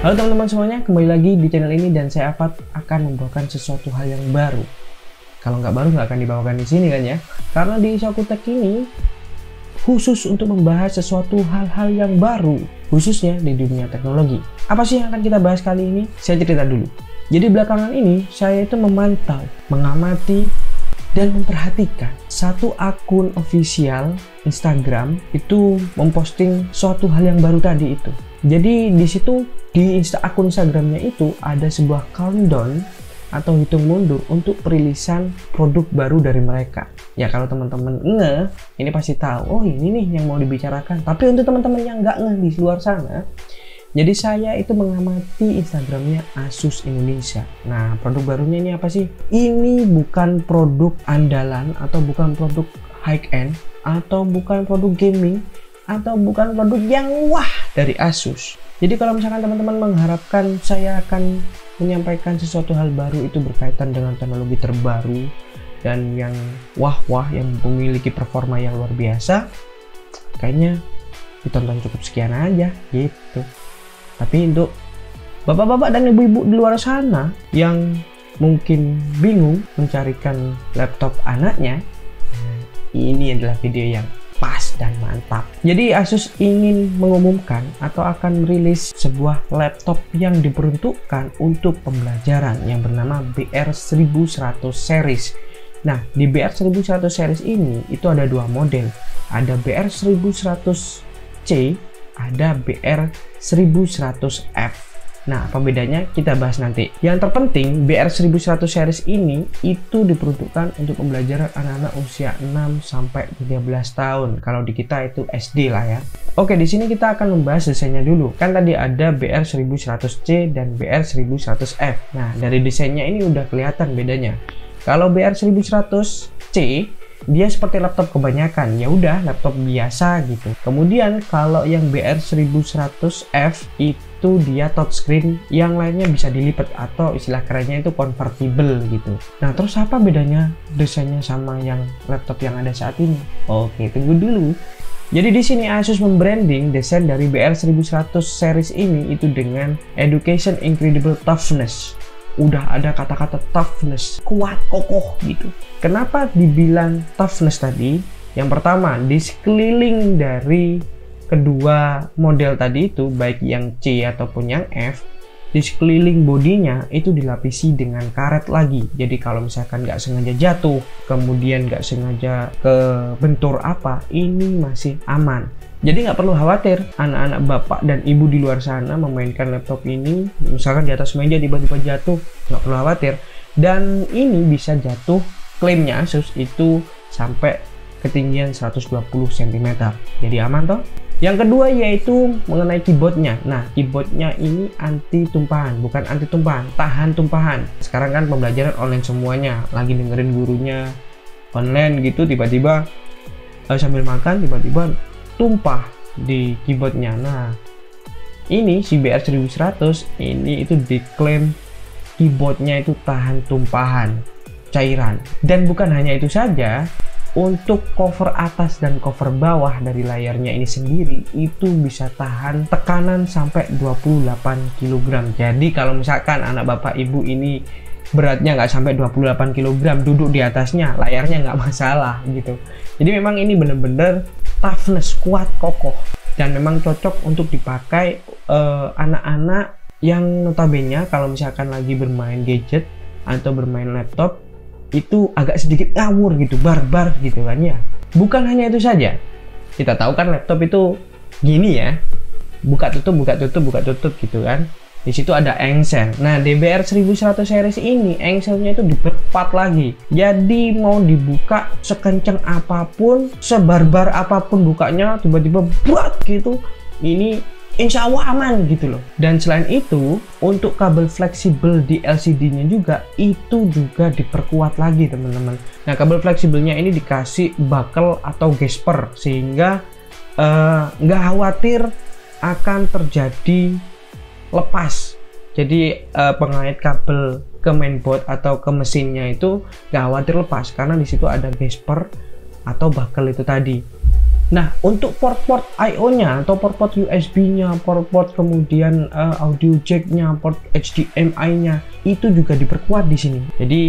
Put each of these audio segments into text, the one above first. Halo teman-teman semuanya, kembali lagi di channel ini dan saya Afat akan membawakan sesuatu hal yang baru. Kalau nggak baru nggak akan dibawakan di sini kan ya, karena di Ishoku Tech ini khusus untuk membahas sesuatu hal-hal yang baru, khususnya di dunia teknologi. Apa sih yang akan kita bahas kali ini? Saya cerita dulu. Jadi belakangan ini saya itu memantau, mengamati, dan memperhatikan satu akun official Instagram itu memposting suatu hal yang baru tadi itu. Jadi di situ akun Instagramnya itu ada sebuah countdown atau hitung mundur untuk perilisan produk baru dari mereka. Ya kalau teman-teman ngeh, ini pasti tahu, oh ini nih yang mau dibicarakan. Tapi untuk teman-teman yang nggak ngeh di luar sana, jadi saya itu mengamati Instagramnya Asus Indonesia. Nah, produk barunya ini apa sih? Ini bukan produk andalan atau bukan produk high end atau bukan produk gaming atau bukan produk yang wah dari Asus. Jadi kalau misalkan teman-teman mengharapkan saya akan menyampaikan sesuatu hal baru itu berkaitan dengan teknologi terbaru dan yang wah-wah yang memiliki performa yang luar biasa, kayaknya ditonton cukup sekian aja gitu. Tapi untuk bapak-bapak dan ibu-ibu di luar sana yang mungkin bingung mencarikan laptop anaknya, ini adalah video yang pas dan mantap. Jadi Asus ingin mengumumkan atau akan rilis sebuah laptop yang diperuntukkan untuk pembelajaran yang bernama BR1100 series. Nah, di BR1100 series ini itu ada dua model. Ada BR1100C, ada BR1100F. Nah, apa bedanya? Kita bahas nanti. Yang terpenting, BR1100 series ini itu diperuntukkan untuk pembelajaran anak-anak usia 6 sampai 13 tahun. Kalau di kita itu SD lah ya. Oke, di sini kita akan membahas desainnya dulu. Kan tadi ada BR1100C dan BR1100F. Nah, dari desainnya ini udah kelihatan bedanya. Kalau BR1100C dia seperti laptop kebanyakan, ya udah laptop biasa gitu. Kemudian kalau yang BR1100F itu dia touchscreen, yang lainnya bisa dilipat atau istilah kerennya itu convertible gitu. Nah, terus apa bedanya desainnya sama yang laptop yang ada saat ini? Oke, tunggu dulu. Jadi di sini Asus membranding desain dari BR1100 series ini itu dengan Education Incredible Toughness. Udah ada kata-kata toughness, kuat, kokoh gitu. Kenapa dibilang toughness tadi? Yang pertama, di sekeliling dari kedua model tadi itu, baik yang C ataupun yang F, di sekeliling bodinya itu dilapisi dengan karet lagi. Jadi kalau misalkan nggak sengaja jatuh, kemudian nggak sengaja kebentur apa, ini masih aman. Jadi nggak perlu khawatir anak-anak bapak dan ibu di luar sana memainkan laptop ini, misalkan di atas meja tiba-tiba jatuh, nggak perlu khawatir. Dan ini bisa jatuh, klaimnya Asus itu sampai ketinggian 120 cm. Jadi aman toh? Yang kedua yaitu mengenai keyboardnya. Nah, keyboardnya ini anti tumpahan, bukan anti tumpahan, tahan tumpahan. Sekarang kan pembelajaran online semuanya, lagi dengerin gurunya online gitu, tiba-tiba sambil makan tiba-tiba tumpah di keyboardnya. Nah, ini si BR1100 ini itu diklaim keyboardnya itu tahan tumpahan cairan. Dan bukan hanya itu saja, untuk cover atas dan cover bawah dari layarnya ini sendiri itu bisa tahan tekanan sampai 28 kg. Jadi kalau misalkan anak bapak ibu ini beratnya nggak sampai 28 kg, duduk di atasnya, layarnya nggak masalah gitu. Jadi memang ini bener-bener toughness, kuat, kokoh, dan memang cocok untuk dipakai anak-anak yang notabene kalau misalkan lagi bermain gadget atau bermain laptop itu agak sedikit ngawur gitu, barbar gitu kan ya. Bukan hanya itu saja, kita tahu kan laptop itu gini ya, buka tutup gitu kan. Di situ ada engsel. Nah, BR1100 series ini engselnya itu diperpat lagi. Jadi mau dibuka sekencang apapun, sebarbar apapun bukanya, tiba-tiba berat gitu, ini insya Allah aman gitu loh. Dan selain itu, untuk kabel fleksibel di LCD-nya juga itu juga diperkuat lagi teman-teman. Nah, kabel fleksibelnya ini dikasih buckle atau gesper sehingga nggak khawatir akan terjadi lepas. Jadi pengait kabel ke mainboard atau ke mesinnya itu nggak khawatir lepas karena disitu ada gesper atau buckle itu tadi. Nah, untuk port-port I/O-nya atau port-port USB-nya, port-port kemudian audio jack-nya, port HDMI-nya itu juga diperkuat di sini. Jadi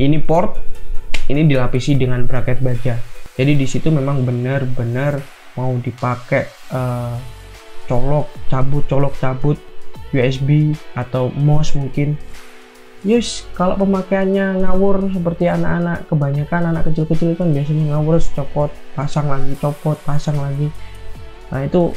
ini port ini dilapisi dengan bracket baja. Jadi di situ memang benar-benar mau dipakai colok cabut USB atau mouse mungkin. Yes, kalau pemakaiannya ngawur seperti anak-anak, kebanyakan anak kecil-kecil kan biasanya ngawur, copot, pasang lagi, copot, pasang lagi. Nah itu,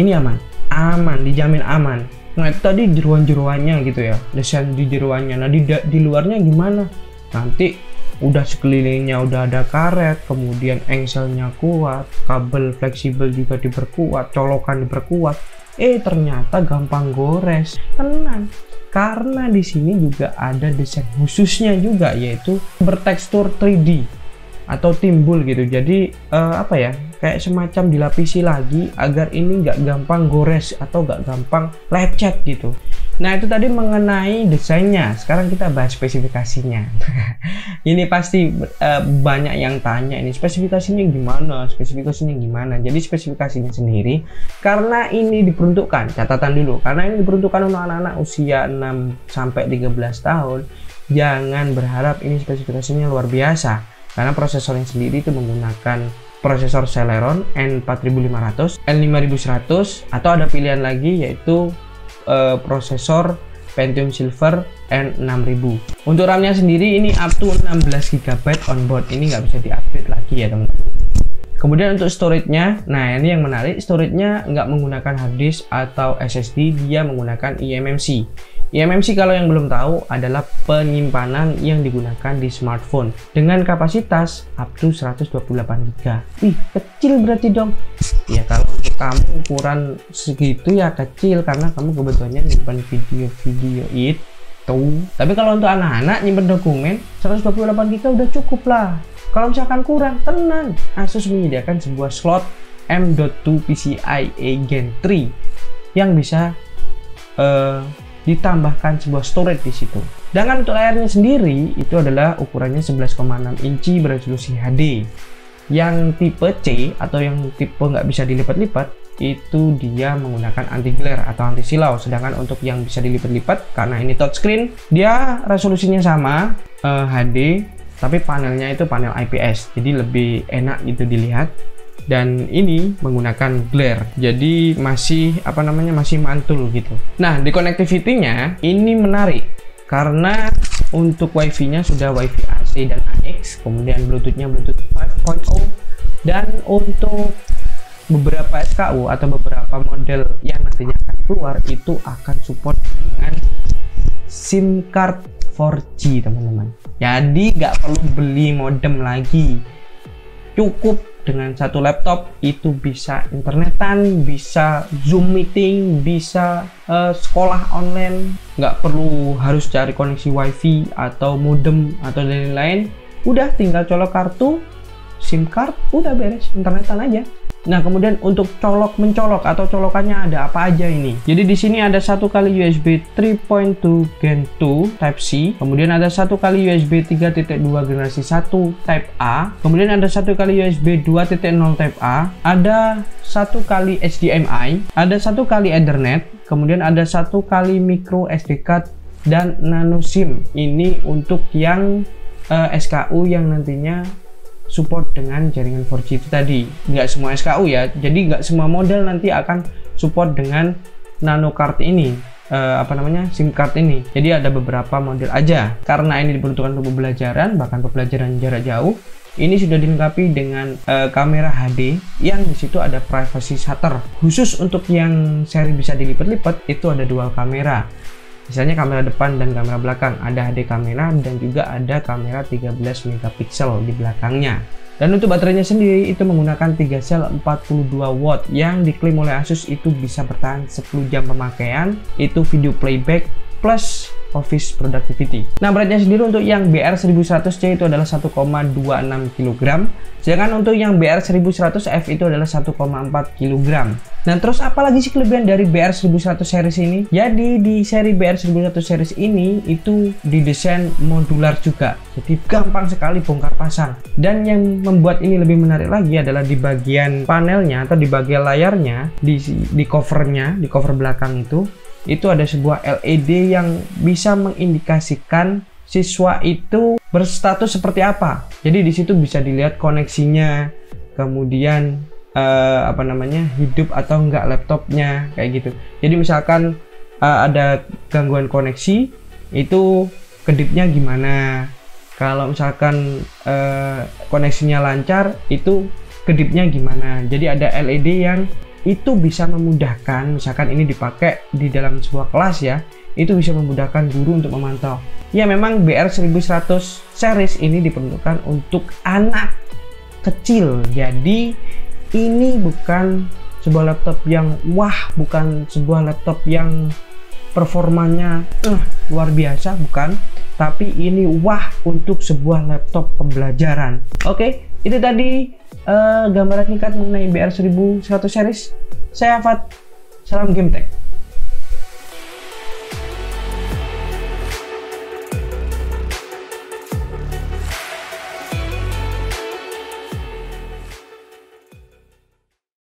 ini aman, aman, dijamin aman. Nah itu tadi jeruan-jeruannya gitu ya, desain di jeruannya. Nah di luarnya gimana? Nanti udah sekelilingnya udah ada karet, kemudian engselnya kuat, kabel fleksibel juga diperkuat, colokan diperkuat. Ternyata gampang gores, tenang. Karena di sini juga ada desain khususnya juga, yaitu bertekstur 3D atau timbul gitu. Jadi apa ya, kayak semacam dilapisi lagi agar ini nggak gampang gores atau nggak gampang lecet gitu. Nah itu tadi mengenai desainnya. Sekarang kita bahas spesifikasinya. Ini pasti banyak yang tanya, ini spesifikasinya gimana, spesifikasinya gimana. Jadi spesifikasinya sendiri, karena ini diperuntukkan, catatan dulu, karena ini diperuntukkan untuk anak-anak usia 6-13 tahun, jangan berharap ini spesifikasinya luar biasa, karena prosesornya sendiri itu menggunakan prosesor Celeron N4500, N5100, atau ada pilihan lagi yaitu prosesor Pentium Silver N6000. Untuk RAM-nya sendiri ini up to 16 GB onboard, ini nggak bisa diupdate lagi ya teman-teman. Kemudian untuk storage-nya, nah ini yang menarik, storage-nya nggak menggunakan hard disk atau SSD, dia menggunakan eMMC. eMMC kalau yang belum tahu adalah penyimpanan yang digunakan di smartphone dengan kapasitas up to 128 GB. Wih, kecil berarti dong. Ya kalau kamu ukuran segitu ya kecil, karena kamu kebetulannya nyimpan video-video itu. Tapi kalau untuk anak-anak nyimpan dokumen, 128 GB udah cukup lah. Kalau misalkan kurang, tenang, Asus menyediakan sebuah slot M.2 PCIe Gen 3 yang bisa ditambahkan sebuah storage di situ. Sedangkan untuk layarnya sendiri itu adalah ukurannya 11,6 inci beresolusi HD. Yang tipe C atau yang tipe nggak bisa dilipat-lipat itu dia menggunakan anti glare atau anti silau. Sedangkan untuk yang bisa dilipat-lipat, karena ini touchscreen, dia resolusinya sama HD, tapi panelnya itu panel IPS, jadi lebih enak itu dilihat. Dan ini menggunakan glare, jadi masih apa namanya, masih mantul gitu. Nah di connectivity-nya ini menarik, karena untuk wifi-nya sudah WiFi ac dan AX, kemudian Bluetooth-nya Bluetooth 5.0, dan untuk beberapa SKU atau beberapa model yang nantinya akan keluar itu akan support dengan SIM card 4G teman-teman. Jadi nggak perlu beli modem lagi, cukup dengan satu laptop itu bisa internetan, bisa Zoom meeting, bisa sekolah online, nggak perlu harus cari koneksi wifi atau modem atau lain-lain. Udah tinggal colok kartu SIM card, udah beres, internetan aja. Nah kemudian untuk colok mencolok atau colokannya ada apa aja ini. Jadi di sini ada 1 kali USB 3.2 Gen 2 Type-C, kemudian ada 1 kali USB 3.2 generasi 1 Type-A, kemudian ada 1 kali USB 2.0 Type-A, ada 1 kali HDMI, ada 1 kali Ethernet, kemudian ada 1 kali micro SD card dan nano SIM. Ini untuk yang SKU yang nantinya support dengan jaringan 4G itu tadi. Nggak semua SKU ya, jadi nggak semua model nanti akan support dengan nano card ini, apa namanya, SIM card ini. Jadi ada beberapa model aja. Karena ini diperuntukkan untuk pembelajaran, bahkan pembelajaran jarak jauh, ini sudah dilengkapi dengan kamera HD yang disitu ada privacy shutter. Khusus untuk yang seri bisa dilipat-lipat itu ada dual kamera, misalnya kamera depan dan kamera belakang, ada HD kamera dan juga ada kamera 13 megapiksel di belakangnya. Dan untuk baterainya sendiri itu menggunakan 3CEL 42W yang diklaim oleh Asus itu bisa bertahan 10 jam pemakaian. Itu video playback plus office productivity. Nah, beratnya sendiri untuk yang BR1100C itu adalah 1,26 kg, sedangkan untuk yang BR1100F itu adalah 1,4 kg. Nah, terus apalagi sih kelebihan dari BR1100 series ini? Jadi di seri BR1100 series ini itu didesain modular juga, jadi gampang sekali bongkar pasang. Dan yang membuat ini lebih menarik lagi adalah di bagian panelnya atau di bagian layarnya, di covernya, di cover belakang itu ada sebuah LED yang bisa mengindikasikan siswa itu berstatus seperti apa. Jadi di situ bisa dilihat koneksinya, kemudian apa namanya, hidup atau enggak laptopnya, kayak gitu. Jadi misalkan ada gangguan koneksi, itu kedipnya gimana. Kalau misalkan koneksinya lancar, itu kedipnya gimana. Jadi ada LED yang itu bisa memudahkan, misalkan ini dipakai di dalam sebuah kelas ya, itu bisa memudahkan guru untuk memantau. Ya, memang BR1100 series ini diperuntukkan untuk anak kecil, jadi ini bukan sebuah laptop yang wah, bukan sebuah laptop yang performanya luar biasa, bukan, tapi ini wah untuk sebuah laptop pembelajaran. Oke, itu tadi gambaran singkat mengenai BR1100 series. Saya Afat, salam Game Tech.